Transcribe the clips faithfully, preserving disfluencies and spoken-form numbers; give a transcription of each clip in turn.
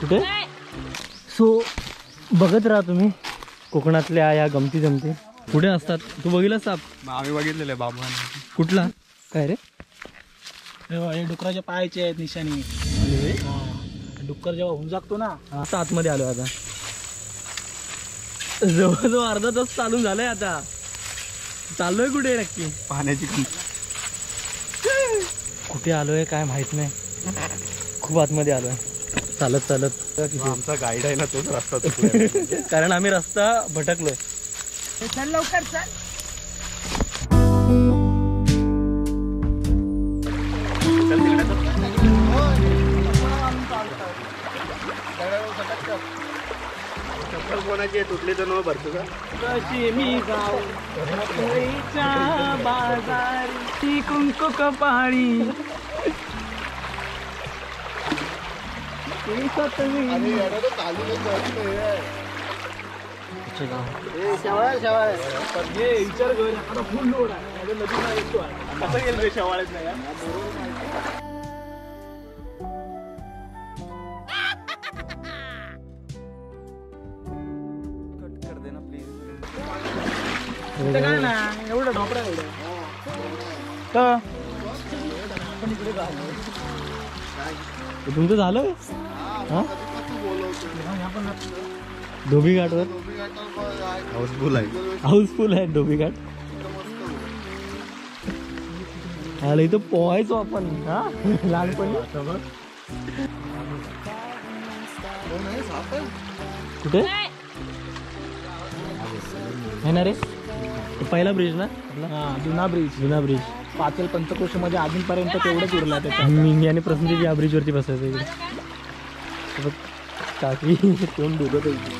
कुठे? सो बघत राहा तुम्ही कोकणातल्या या गमती जमती कुठे असतात. तू बघितला साप? आम्ही बघितलेला बाबा. कुठला? काय रे डुकराच्या पायाचे आहेत निशाणी. डुक्कर जेव्हा होऊन जागतो ना आता आतमध्ये आलो. आता जवळजवळ अर्धा तास चालून झालाय. आता चाललोय कुठे नक्की पाण्याची कुठे आलोय काय माहित नाही. खूप आतमध्ये आलोय चालत चालत. आमचा गाईड आहे ना तोच रस्ता चुकला कारण आम्ही रस्ता भटकलोय. चल लवकर चल. चप्पल कोणाची तुटली तर न भरतो का कशी मी गाव बाजारी कुंकू कपाळी एवढा ढोपरा एवढा तुमचं झालं धोबी घाट वर हाऊसफुल आहे. हाऊसफुल आहे धोबी घाट. आलं इथं पोहायचो आपण हा लहानपणी. कुठे आहे ना रे पहिला ब्रिज ना जुना ब्रिज? जुना ब्रिज पाचल पंचकोश मध्ये अजूनपर्यंत तेवढंच उरला त्याचा. मी आणि प्रसंगी या ब्रिज वरती बसायचं इकडे काकी कोण डुबत होती.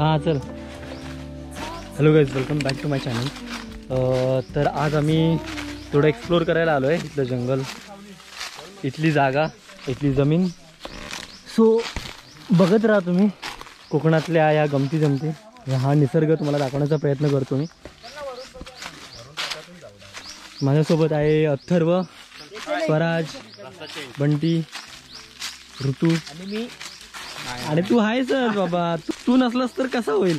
हा चल hello guys welcome back to my channel. तर आज आम्ही थोडं एक्सप्लोअर करायला आलो आहे इथलं जंगल इथली जागा इथली जमीन. सो बघत राहा तुम्ही कोकणातल्या या गमती जमती. हा निसर्ग तुम्हाला दाखवण्याचा प्रयत्न करतो मी. माझ्यासोबत आहे अथर्व स्वराज बंटी ऋतू आणि तू आहे सर बाबा. तू नसलास तर कसा होईल.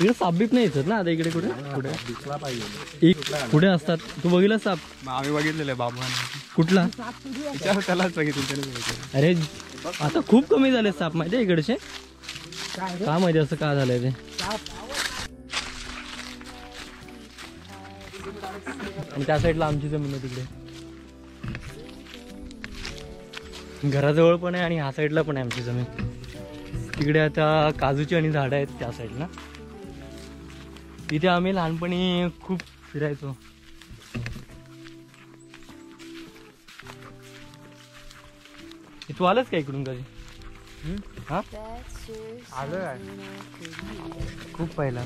इकडे साप बीप नाही येतात ना आता इकडे कुठे कुठे कुठे असतात? तू बघितला साप? आम्ही बघितलेला बाबा. कुठला? त्यालाच बघितलं. अरे आता खूप कमी झाले साप माहिती आहे इकडचे. का माहिती असं का झालंय ते. आणि त्या साईडला आमची जमीन आहे तिकडे घराजवळ पण आहे आणि ह्या साईडला पण आहे आमची जमीन. तिकडे आता काजूची आणि झाडं आहेत त्या साईडला. तिथे आम्ही लहानपणी खूप फिरायचो. तू आलास का इकडून कधी? हा आलो खूप पहिला.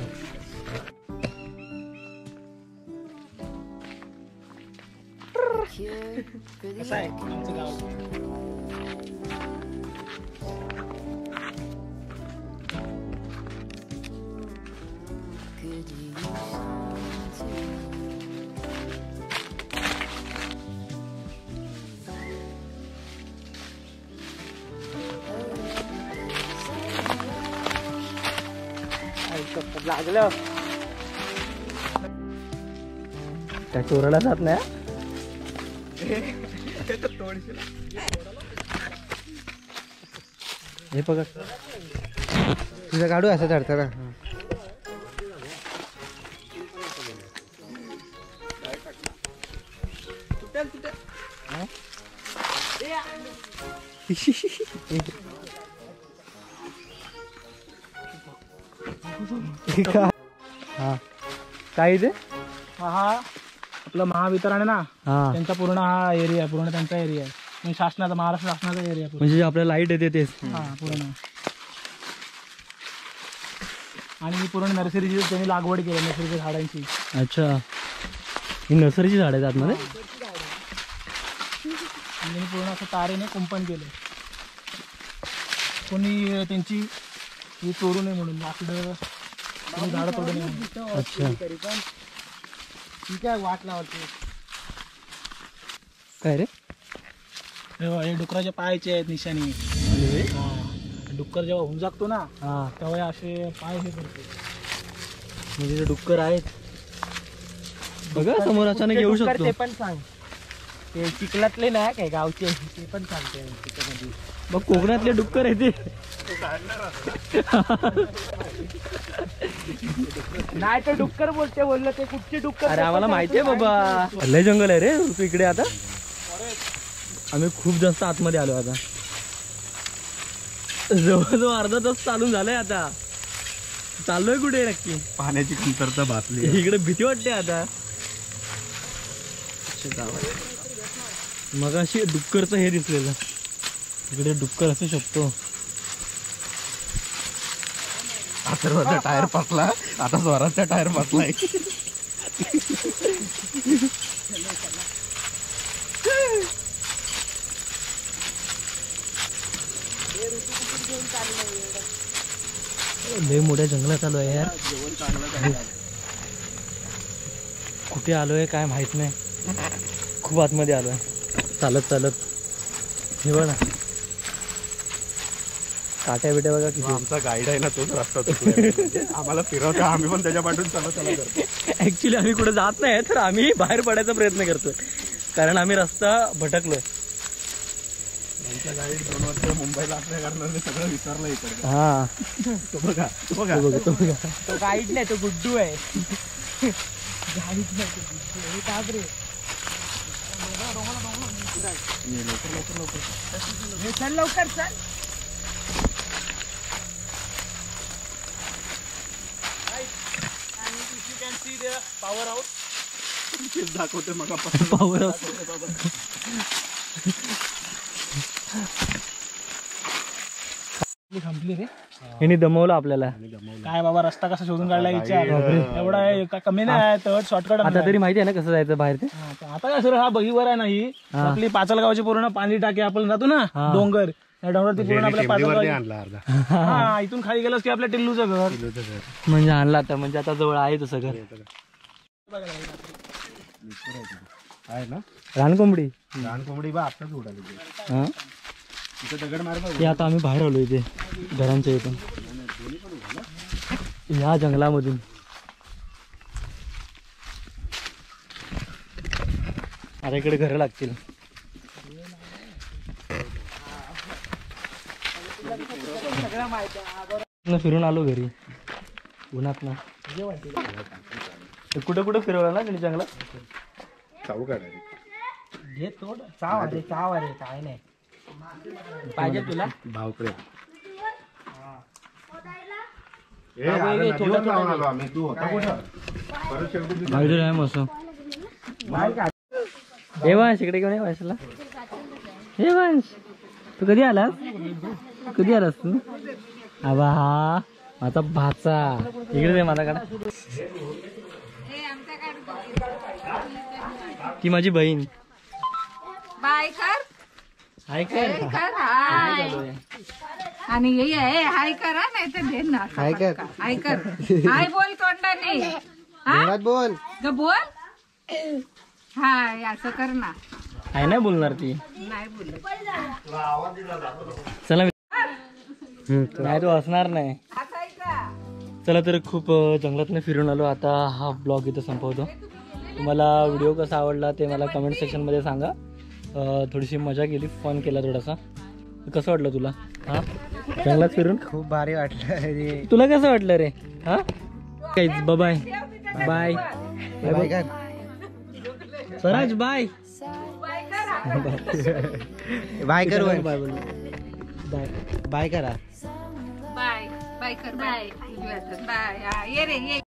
लागलं त्या चोराला जात नाही. हे बघा तुझं काढू असं चढताना. हा काय ते हा आपलं महावितरण आहे ना त्यांचा पूर्ण हा एरिया पूर्ण त्यांचा एरिया आहे शासनाचा महाराष्ट्र शासनाचा एरिया म्हणजे आपल्या लाईट येते तेच हा पूर्ण. आणि ही पूर्ण नर्सरीची त्यांनी लागवड केली नर्सरीच्या झाडांची. अच्छा ही नर्सरीची झाड आहेत आतमध्ये. पूर्ण असं तारेने कुंपण केलं. कोणी तोड़ू नये म्हणून लाकडं कोणी झाड तोडू नये। अच्छा ठीक आहे वाट लावते काय रे हे डुकराच्या पायाचे आहेत निशाणी। डुक्कर जेव्हा हुंजाकतो ना तेव्हा असे पाय हे करते। डुक्कर आहेत बघा समोर अचानक येऊ शकतो। ते पण सांग ते चिखलातले ना काय गावचे ते पण सांगते त्याच्यामध्ये मग कोकणातले डुक्कर आहेत ते नाही तर डुक्कर बोलते बोललं ते कुठचे डुक्कर। अरे आम्हाला माहिती आहे बाबा लय जंगल आहे रे इकडे। आता आम्ही खूप जास्त आतमध्ये आलो आता जवळजवळ अर्धा तास चालून झालाय। आता चाललोय कुठे नक्की पाण्याची कमतरता भासली इकडे भीती वाटते आता। मग अशी डुक्करचं हे दिसलेलं इकडे डुक्कर असू शकतो। अथर्वचा टायर फसला आता स्वराजचा टायर फसलाय। लय मोठ्या जंगलात आलो आहे यार। कुठे आलोय काय माहित नाही खूप आतमध्ये आलोय चालत चालत। हे बघा काट्या बिट्या बघा किती। आमचा गाईड आहे ना तोच रस्ता चुकला आम्हाला फिरवतो आम्ही पण त्याच्या पाठून चालत चालत करतो। ऍक्च्युली आम्ही कुठे जात नाही तर आम्ही बाहेर पडायचा प्रयत्न करतोय कारण आम्ही रस्ता भटकलोय। गाईड दोन वर्ष मुंबईला असल्या कारणाने सगळं विसरलं इकडे। हा तो बघा तो बघा तो बघा तो गाईड नाही तो गुड्डू आहे। गाईड नाही तो गुड्डू आहे काबरे लवकर लवकर लवकर हे चल लवकर चल। आणि you can see the power house दाखवते मग पॉवर हाऊस दमवलं आपल्याला काय बाबा। रस्ता कसा शोधून काढला विचार एवढा कमी नाही थर्ड शॉर्टकट। आता तरी माहिती आहे ना कसं जायचं बाहेर ते। आता काय सर हा बघीवर आहे नाही आपली पाचलगावची पूर्ण पाणी टाकी आपण जातो ना डोंगर त्या डोंगरात पूर्ण आपल्या पाचलगाव हा इथून खाली गेलास की आपल्या टिल्लूचं घर म्हणजे आणला आता म्हणजे आता जवळ आहे तसं घर आहे ना रानकोंबडी। रानकोंबडी बा आताच उडाली दगड मारला। आता आम्ही बाहेर आलो इथे घरांच्या इथून या जंगलामधून। आता इकडे घर लागतील फिरून आलो घरी उन्हात ना। कुठे कुठे फिरवला ना तिने जंगलात चाव काढायला तोड चाव अरे चाव अरे काय नाही पाहिजे तुला भावकडे वंश इकडे घेऊन वंशला। हे वंश तू कधी आलास कधी आलास तू आबा हा माझा भाचा इकडे नाही माझा काढा ती माझी बहीण। बाय कर हाय कर हाय आणि ये ये हाय कर नाही तर दे ना हाय कर हाय कर हाय बोल तोंडाने हां बोल ग बोल हाय असं कर ना। हाय नाही बोलणार ती नाही बोलणार। चला नाही तो असणार नाही। चला तर खूप जंगलातून फिरून आलो। आता हा ब्लॉग इथं संपवतो। तुम्हाला व्हिडिओ कसा आवडला ते मला कमेंट सेक्शनमध्ये सांगा। थोडीशी मजा केली फन केला थोडासा। कसं वाटलं तुला हां जंगलात फिरून? खूप भारी वाटलं रे। तुला कसं वाटलं रे? हां काय बाय बाय बाय कर स्वराज बाय बाय कर बाय बाय बाय करा बाय बाय कर बाय बाय ये रे ये।